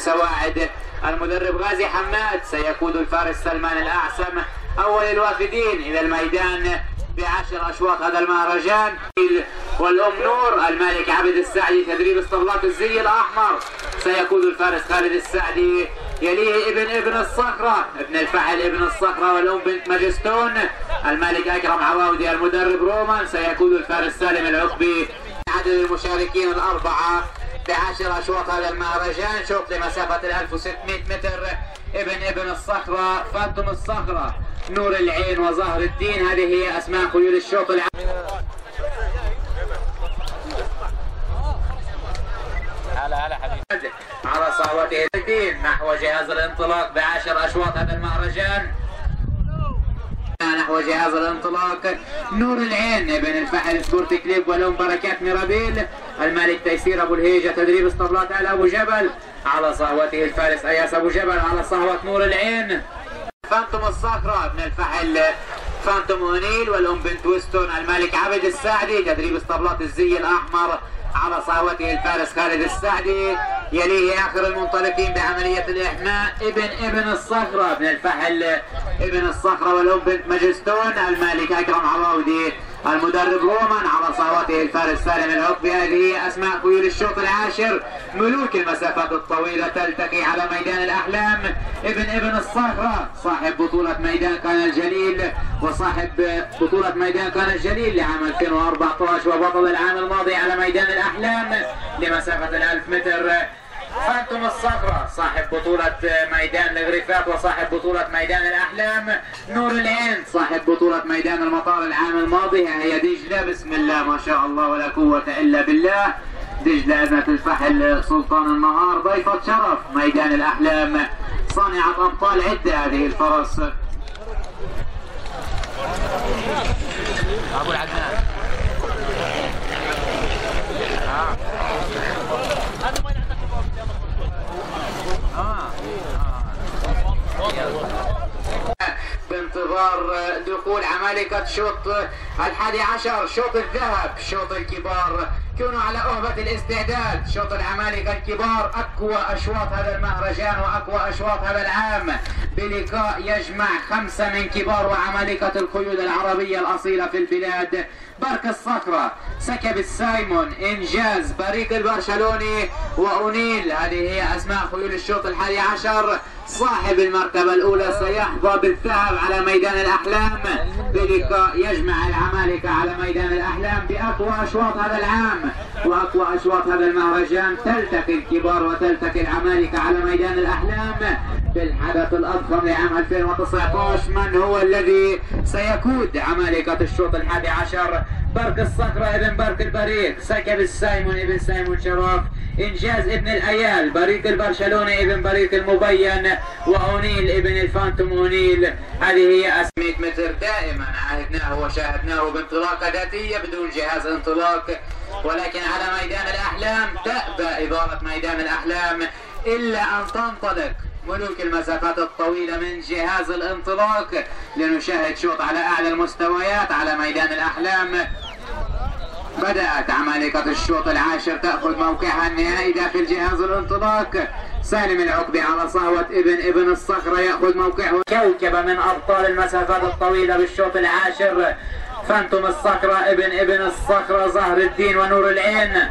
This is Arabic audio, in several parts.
سواعد. المدرب غازي حماد سيقود الفارس سلمان الأعسم أول الوافدين إلى الميدان بعشر أشواط هذا المهرجان. والأم نور الملك عبد السعدي تدريب اسطبلات الزي الأحمر سيقود الفارس خالد السعدي، يليه ابن الصخرة ابن الفحل ابن الصخرة والأم بنت ماجستون. الملك أكرم حواودي المدرب رومان سيقود الفارس سالم العقبي. عدد المشاركين الأربعة بعشر أشواط هذا المهرجان، شوط لمسافة 1600 متر، ابن الصخرة، فانتوم الصخرة، نور العين وزهر الدين، هذه هي أسماء خيول الشوط العام. على صعوبته الدين نحو جهاز الانطلاق بعشر أشواط هذا المهرجان. نحو جهاز الانطلاق نور العين ابن الفحل سبورت كليب ولون بركات ميرابيل. الملك تيسير أبو الهيجاء تدريب اسطبلات آل أبو جبل. على صهوته الفارس إياس أبو جبل، على صهوة نور العين. فانتوم الصخرة ابن الفحل فانتوم أونيل والأم بنت ويستون. الملك عبد السعدي تدريب اسطبلات الزي الأحمر. على صهوته الفارس خالد السعدي، يليه آخر المنطلقين بعملية الإحماء ابن الصخرة ابن الفحل ابن الصخرة والأم بنت ماجستون. الملك أكرم حواودي المدرب رومان، على صهوته الفارس سالم العقبي. هذه هي أسماء خيول الشوط العاشر، ملوك المسافات الطويلة تلتقي على ميدان الأحلام. ابن الصخرة صاحب بطولة ميدان كان الجليل وصاحب بطولة ميدان كان الجليل لعام 2014 وبطل العام الماضي على ميدان الأحلام لمسافة 1000 متر. فانتوم الصخرة صاحب بطولة ميدان غريفات وصاحب بطولة ميدان الأحلام. نور العين صاحب بطولة ميدان المطار العام الماضي. هي دجلة، بسم الله ما شاء الله ولا قوة إلا بالله. دجلة ابنة الفحل سلطان النهار ضيفة شرف ميدان الأحلام، صانعة أبطال عدة هذه الفرس. أبو العدنان بانتظار دخول عمالقة شوط الحادي عشر، شوط الذهب، شوط الكبار. كونوا على أهبة الاستعداد، شوط العمالقة الكبار أقوى أشواط هذا المهرجان وأقوى أشواط هذا العام، بلقاء يجمع خمسة من كبار وعمالقة الخيول العربية الأصيلة في البلاد. برك الصخرة، سكب السايمون، إنجاز، بريق البرشلوني وأونيل. هذه هي أسماء خيول الشوط الحادي عشر. صاحب المرتبة الأولى سيحظى بالذهب على ميدان الأحلام بلقاء يجمع العمالقة على ميدان الأحلام بأقوى أشواط هذا العام وأقوى أشواط هذا المهرجان. تلتقي الكبار وتلتقي العمالقة على ميدان الأحلام بالحدث الأضخم لعام 2019. من هو الذي سيقود عمالقة الشوط الحادي عشر؟ برك الصخرة ابن برك البريق، سكب السايمون ابن سايمون شراف، إنجاز ابن الأيال، بريق البرشلوني ابن بريق المبين، وأونيل ابن الفانتوم أونيل. هذه هي أسماء 100 متر دائما عهدناه وشاهدناه بانطلاقة ذاتية بدون جهاز انطلاق، ولكن على ميدان الأحلام تأبى إدارة ميدان الأحلام إلا أن تنطلق ملوك المسافات الطويلة من جهاز الانطلاق. لنشاهد شوط على أعلى المستويات على ميدان الأحلام. بدأت عمالقة الشوط العاشر تأخذ موقعها النهائي داخل جهاز الانطلاق. سالم العقبي على صهوة ابن الصخرة يأخذ موقعه. كوكبة من أبطال المسافات الطويلة بالشوط العاشر، فانتوم الصخرة ابن الصخرة، زهر الدين ونور العين.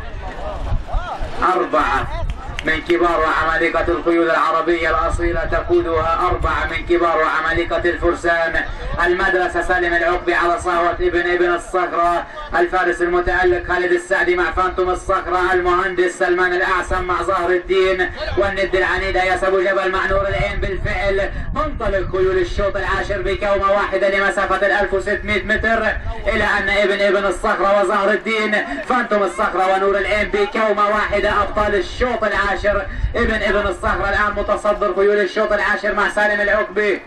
أربعة من كبار وعمالقة الخيول العربية الأصيلة تقودها أربعة من كبار وعمالقة الفرسان. المدرسة سالم العقبي على صهوة ابن الصخرة، الفارس المتألق خالد السعدي مع فانتوم الصخرة، المهندس سلمان الأعسم مع زهر الدين، والند العنيد إياس أبو جبل مع نور العين. بالفعل تنطلق خيول الشوط العاشر بكومة واحدة لمسافة 1600 متر، إلى أن ابن الصخرة وزهر الدين، فانتوم الصخرة ونور العين بكومة واحدة أبطال الشوط العاشر. ابن الصخرة الآن متصدر خيول الشوط العاشر مع سالم العقبي.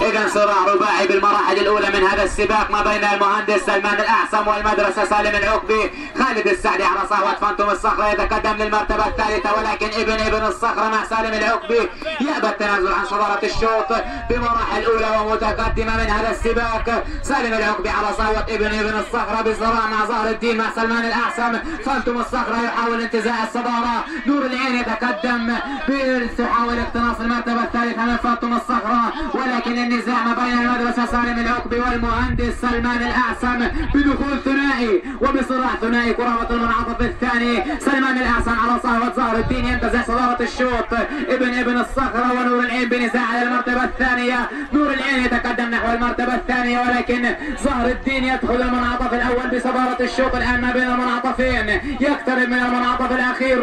إذا صراع رباعي بالمراحل الأولى من هذا السباق ما بين المهندس سلمان الأعسم والمدرسة سالم العقبي. خالد السعدي على صهوة فانتوم الصخرة يتقدم للمرتبة الثالثة، ولكن ابن الصخرة مع سالم العقبي يأبى التنازل عن صدارة الشوط بمراحل أولى ومتقدمة من هذا السباق. سالم العقبي على صهوة ابن الصخرة بالصراع مع زهر الدين مع سلمان الأعسم. فانتوم الصخرة يحاول انتزاع الصدارة. نور العين يتقدم بيحاول اقتناص المرتبة الثالثة من فانتوم الصخرة، ولكن النزاع ما بين المدرسة سالم العقبي والمهندس سلمان الأعسم بدخول ثنائي وبصراع ثنائي. كروة المنعطف الثاني، سلمان الأعسم على صهوة زهر الدين ينتزع صدارة الشوط. ابن الصخرة ونور العين بنزاع على المرتبة الثانية. نور العين يتقدم نحو المرتبة الثانية، ولكن زهر الدين يدخل المنعطف الأول بصدارة الشوط. الآن ما بين المنعطفين، يقترب من المنعطف الأخير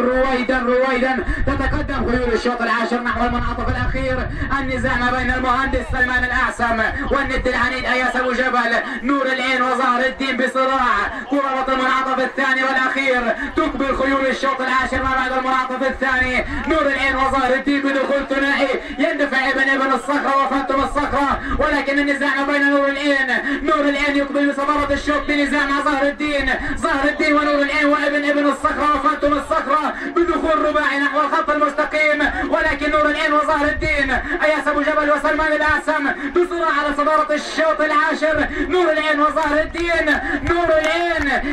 رويدا. تتقدم خيول الشوط العاشر نحو المنعطف الأخير. النزاع ما بين المهندس سلمان الأعسم والند العنيد إياس أبو جبل. نور العين وزهر الدين بصراع. كرة المنعطف الثاني والأخير تقبل خيول الشوط العاشر ما بعد المنعطف الثاني. نور العين وزهر الدين بدخول ثنائي. يندفع ابن الصخرة وفانتوم الصخرة، ولكن النزاع ما بين نور العين. نور العين يقبل بصدارة الشوط بنزاع مع زهر الدين. زهر الدين ونور العين وابن الصخرة وفانتوم الصخرة بدخول رباعي نحو الخط المستقيم، ولكن نور العين وزهر الدين إياس أبو جبل وسلمان الأعسم بصراع على صدارة الشوط العاشر. نور العين وزهر الدين. نور العين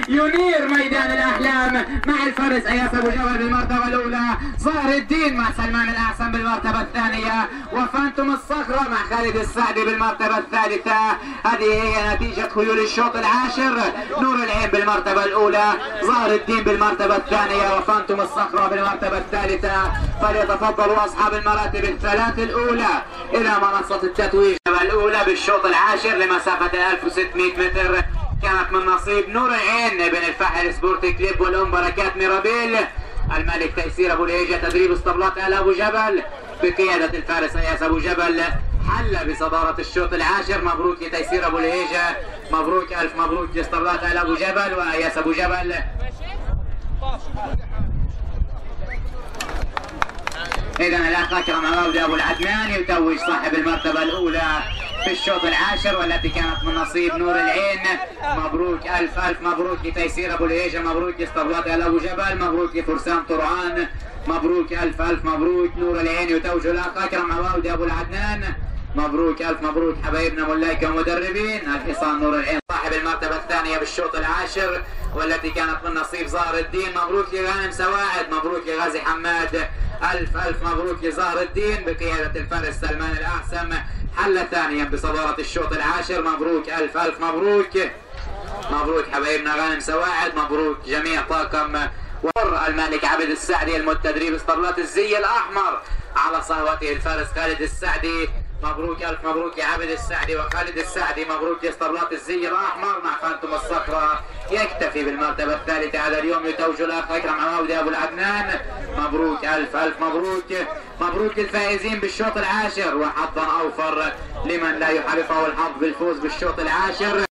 ينير ميدان الأحلام مع الفارس إياس أبو جبل بالمرتبة الأولى، زهر الدين مع سلمان الأعسم بالمرتبة الثانية، وفانتوم الصخرة مع خالد السعدي بالمرتبة الثالثة. هذه هي نتيجة خيول الشوط العاشر. نور العين بالمرتبة الأولى، زهر الدين بالمرتبة الثانية، وفانتوم الصخرة بالمرتبة الثالثة. فليتفضلوا أصحاب المراتب الثلاث الأولى إلى منصة التتويج الأولى بالشوط العاشر لمسافة 1600 متر. كانت من نصيب نور العين بن الفاحل سبورت كليب والأم بركات ميرابيل. الملك تيسير أبو الهيجاء تدريب اسطبلات آل أبو جبل بقيادة الفارس إياس أبو جبل حل بصدارة الشوط العاشر. مبروك لتيسير أبو الهيجاء، مبروك ألف مبروك لاسطبلات آل أبو جبل وإياس أبو جبل. إذا الأخ أكرم حواودي أبو العدنان يتوج صاحب المرتبة الأولى في الشوط العاشر والتي كانت من نصيب نور العين. مبروك ألف ألف مبروك لتيسير أبو الهيجاء، مبروك لاسطبلات آل أبو جبل، مبروك لفرسان طرعان، مبروك ألف ألف مبروك. نور العين يتوج الأخ أكرم حواودي أبو العدنان. مبروك ألف مبروك حبايبنا ملايكة مدربين. الحصان نور العين صاحب المرتبة الثانية بالشوط العاشر والتي كانت من نصيب زهر الدين. مبروك لغانم سواعد، مبروك لغازي حماد. ألف ألف مبروك لزهر الدين بقيادة الفارس سلمان الأعسم حل ثانيا بصدارة الشوط العاشر. مبروك ألف ألف مبروك، مبروك حبايبنا غانم سواعد، مبروك جميع طاقم. ومر الملك عبد السعدي المتدريب اسطبلات الزي الأحمر على صهوته الفارس خالد السعدي. مبروك ألف مبروك يا عبد السعدي وخالد السعدي، مبروك اسطبلات الزي الأحمر مع فانتوم الصخرة يكتفي بالمرتبة الثالثة هذا اليوم. يتوج الأخ أكرم حواودي أبو العدنان. مبروك ألف ألف مبروك، مبروك للفائزين بالشوط العاشر وحظا أوفر لمن لا يحالفه الحظ بالفوز بالشوط العاشر.